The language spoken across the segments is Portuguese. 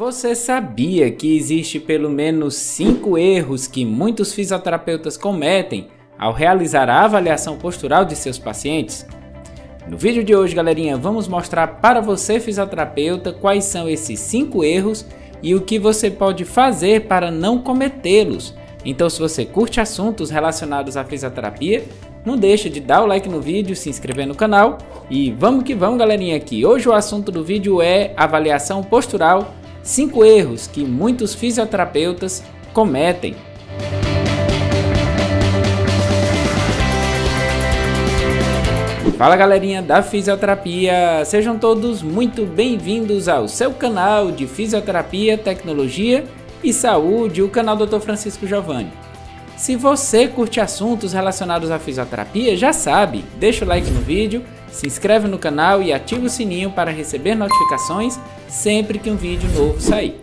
Você sabia que existe pelo menos 5 erros que muitos fisioterapeutas cometem ao realizar a avaliação postural de seus pacientes? No vídeo de hoje, galerinha, vamos mostrar para você, fisioterapeuta, quais são esses 5 erros e o que você pode fazer para não cometê-los. Então, se você curte assuntos relacionados à fisioterapia, não deixa de dar o like no vídeo, se inscrever no canal e vamos que vamos, galerinha, que hoje o assunto do vídeo é avaliação postural. 5 erros que muitos fisioterapeutas cometem. Fala, galerinha da fisioterapia! Sejam todos muito bem-vindos ao seu canal de fisioterapia, tecnologia e saúde, o canal Dr. Francisco Geovane. Se você curte assuntos relacionados à fisioterapia, já sabe, deixa o like no vídeo, se inscreve no canal e ativa o sininho para receber notificações sempre que um vídeo novo sair.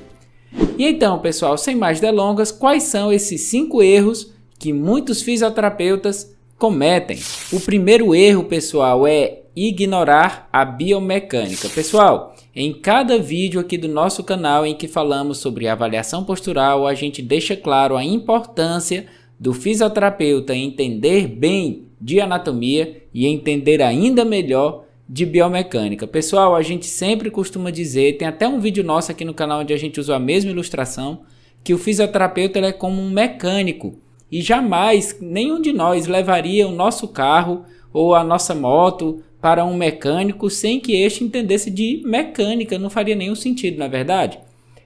E então, pessoal, sem mais delongas, quais são esses 5 erros que muitos fisioterapeutas cometem? O primeiro erro, pessoal, é ignorar a biomecânica. Pessoal, em cada vídeo aqui do nosso canal em que falamos sobre avaliação postural, a gente deixa claro a importância do fisioterapeuta entender bem de anatomia e entender ainda melhor de biomecânica. Pessoal, a gente sempre costuma dizer, tem até um vídeo nosso aqui no canal onde a gente usou a mesma ilustração, que o fisioterapeuta é como um mecânico e jamais nenhum de nós levaria o nosso carro ou a nossa moto para um mecânico sem que este entendesse de mecânica, não faria nenhum sentido, na verdade.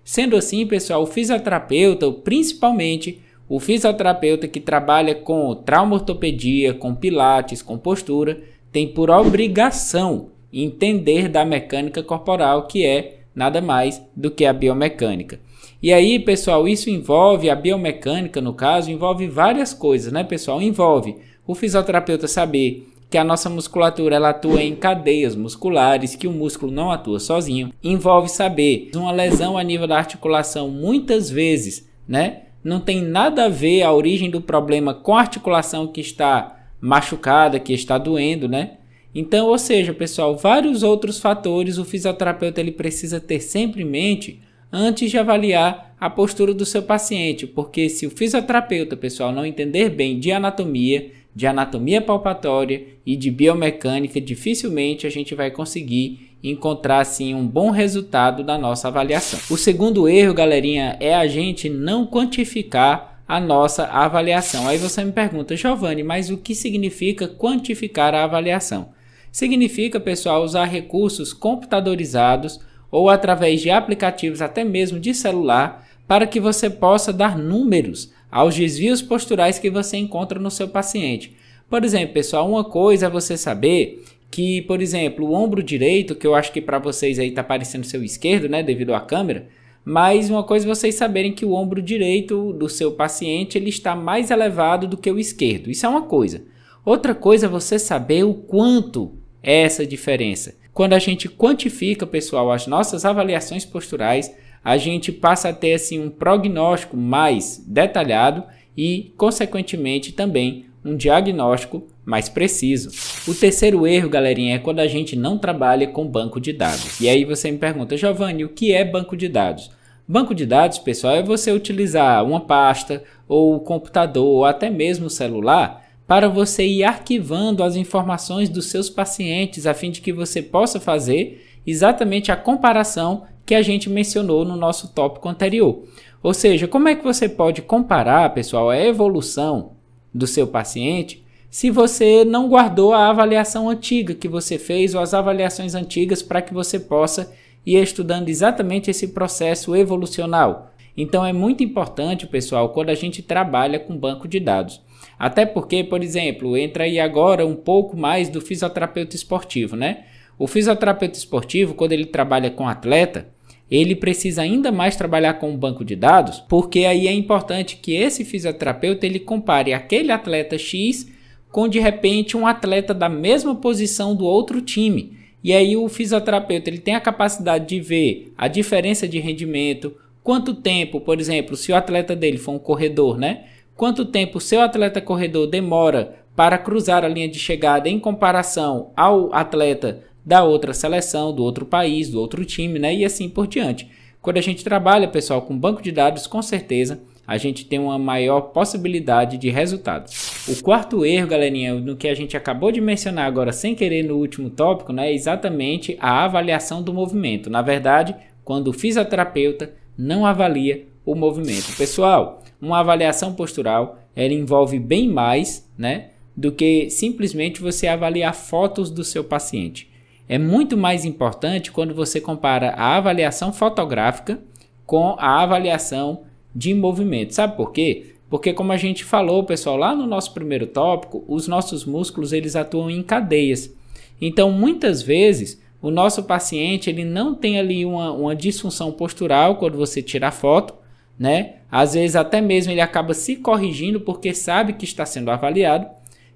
Sendo assim, pessoal, o fisioterapeuta, principalmente o fisioterapeuta que trabalha com traumaortopedia, com pilates, com postura, tem por obrigação entender da mecânica corporal, que é nada mais do que a biomecânica. E aí, pessoal, isso envolve, a biomecânica no caso, envolve várias coisas, né, pessoal? Envolve o fisioterapeuta saber que a nossa musculatura ela atua em cadeias musculares, que o músculo não atua sozinho. Envolve saber uma lesão a nível da articulação, muitas vezes, né? Não tem nada a ver a origem do problema com a articulação que está machucada, que está doendo, né? Então, ou seja, pessoal, vários outros fatores o fisioterapeuta ele precisa ter sempre em mente antes de avaliar a postura do seu paciente, porque se o fisioterapeuta, pessoal, não entender bem de anatomia palpatória e de biomecânica, dificilmente a gente vai conseguir encontrar assim um bom resultado da nossa avaliação. O segundo erro, galerinha, é a gente não quantificar a nossa avaliação. Aí você me pergunta, Geovane, mas o que significa quantificar a avaliação? Significa, pessoal, usar recursos computadorizados ou através de aplicativos até mesmo de celular para que você possa dar números aos desvios posturais que você encontra no seu paciente. Por exemplo, pessoal, uma coisa é você saber que, por exemplo, o ombro direito, que eu acho que para vocês aí tá parecendo seu esquerdo, né, devido à câmera, mas uma coisa é vocês saberem que o ombro direito do seu paciente, ele está mais elevado do que o esquerdo. Isso é uma coisa. Outra coisa é você saber o quanto é essa diferença. Quando a gente quantifica, pessoal, as nossas avaliações posturais, a gente passa a ter, assim, um prognóstico mais detalhado e, consequentemente, também um diagnóstico mais preciso. O terceiro erro, galerinha, é quando a gente não trabalha com banco de dados. E aí você me pergunta, Geovane, o que é banco de dados? Banco de dados, pessoal, é você utilizar uma pasta ou o computador ou até mesmo o celular para você ir arquivando as informações dos seus pacientes a fim de que você possa fazer exatamente a comparação que a gente mencionou no nosso tópico anterior. Ou seja, como é que você pode comparar, pessoal, a evolução do seu paciente se você não guardou a avaliação antiga que você fez ou as avaliações antigas para que você possa ir estudando exatamente esse processo evolucional. Então é muito importante, pessoal, quando a gente trabalha com banco de dados. Até porque, por exemplo, entra aí agora um pouco mais do fisioterapeuta esportivo, né? O fisioterapeuta esportivo, quando ele trabalha com atleta, ele precisa ainda mais trabalhar com um banco de dados, porque aí é importante que esse fisioterapeuta ele compare aquele atleta X com, de repente, um atleta da mesma posição do outro time. E aí o fisioterapeuta ele tem a capacidade de ver a diferença de rendimento, quanto tempo, por exemplo, se o atleta dele for um corredor, né? Quanto tempo o seu atleta corredor demora para cruzar a linha de chegada em comparação ao atleta da outra seleção, do outro país, do outro time, né? E assim por diante. Quando a gente trabalha, pessoal, com banco de dados, com certeza a gente tem uma maior possibilidade de resultado. O quarto erro, galerinha, no que a gente acabou de mencionar agora sem querer no último tópico, né, é exatamente a avaliação do movimento. Na verdade, quando o fisioterapeuta não avalia o movimento. Pessoal, uma avaliação postural, ela envolve bem mais, né, do que simplesmente você avaliar fotos do seu paciente. É muito mais importante quando você compara a avaliação fotográfica com a avaliação de movimento. Sabe por quê? Porque, como a gente falou, pessoal, lá no nosso primeiro tópico, os nossos músculos, eles atuam em cadeias. Então, muitas vezes, o nosso paciente, ele não tem ali uma disfunção postural quando você tira a foto, né? Às vezes, até mesmo, ele acaba se corrigindo porque sabe que está sendo avaliado.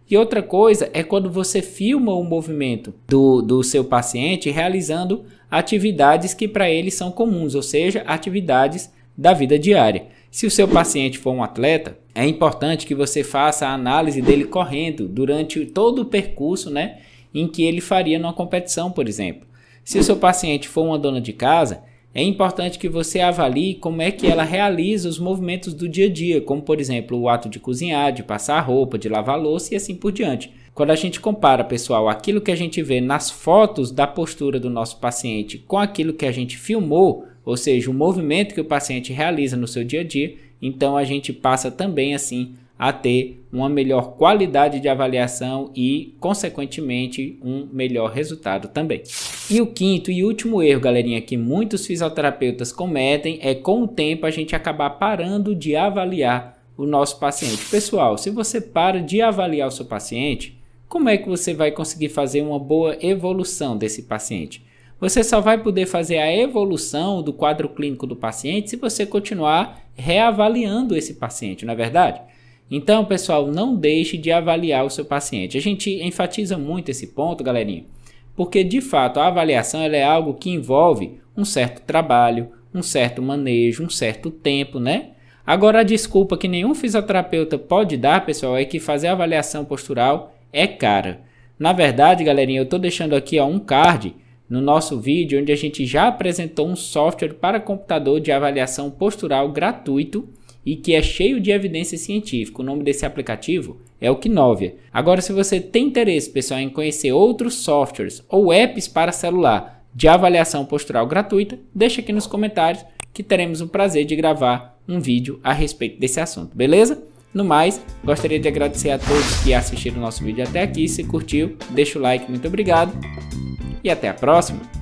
E outra coisa é quando você filma o movimento do seu paciente realizando atividades que para ele são comuns, ou seja, atividades da vida diária. Se o seu paciente for um atleta, é importante que você faça a análise dele correndo durante todo o percurso, né, em que ele faria numa competição, por exemplo. Se o seu paciente for uma dona de casa, é importante que você avalie como é que ela realiza os movimentos do dia a dia, como, por exemplo, o ato de cozinhar, de passar roupa, de lavar louça e assim por diante. Quando a gente compara, pessoal, aquilo que a gente vê nas fotos da postura do nosso paciente com aquilo que a gente filmou, ou seja, o movimento que o paciente realiza no seu dia a dia, então a gente passa também assim a ter uma melhor qualidade de avaliação e, consequentemente, um melhor resultado também. E o quinto e último erro, galerinha, que muitos fisioterapeutas cometem é, com o tempo, a gente acabar parando de avaliar o nosso paciente. Pessoal, se você para de avaliar o seu paciente, como é que você vai conseguir fazer uma boa evolução desse paciente? Você só vai poder fazer a evolução do quadro clínico do paciente se você continuar reavaliando esse paciente, não é verdade? Então, pessoal, não deixe de avaliar o seu paciente. A gente enfatiza muito esse ponto, galerinha, porque, de fato, a avaliação ela é algo que envolve um certo trabalho, um certo manejo, um certo tempo, né? Agora, a desculpa que nenhum fisioterapeuta pode dar, pessoal, é que fazer avaliação postural é cara. Na verdade, galerinha, eu estou deixando aqui ó, um card no nosso vídeo, onde a gente já apresentou um software para computador de avaliação postural gratuito e que é cheio de evidência científica. O nome desse aplicativo é o Kinovea. Agora, se você tem interesse, pessoal, em conhecer outros softwares ou apps para celular de avaliação postural gratuita, deixa aqui nos comentários que teremos o prazer de gravar um vídeo a respeito desse assunto, beleza? No mais, gostaria de agradecer a todos que assistiram o nosso vídeo até aqui. Se curtiu, deixa o like, muito obrigado. E até a próxima!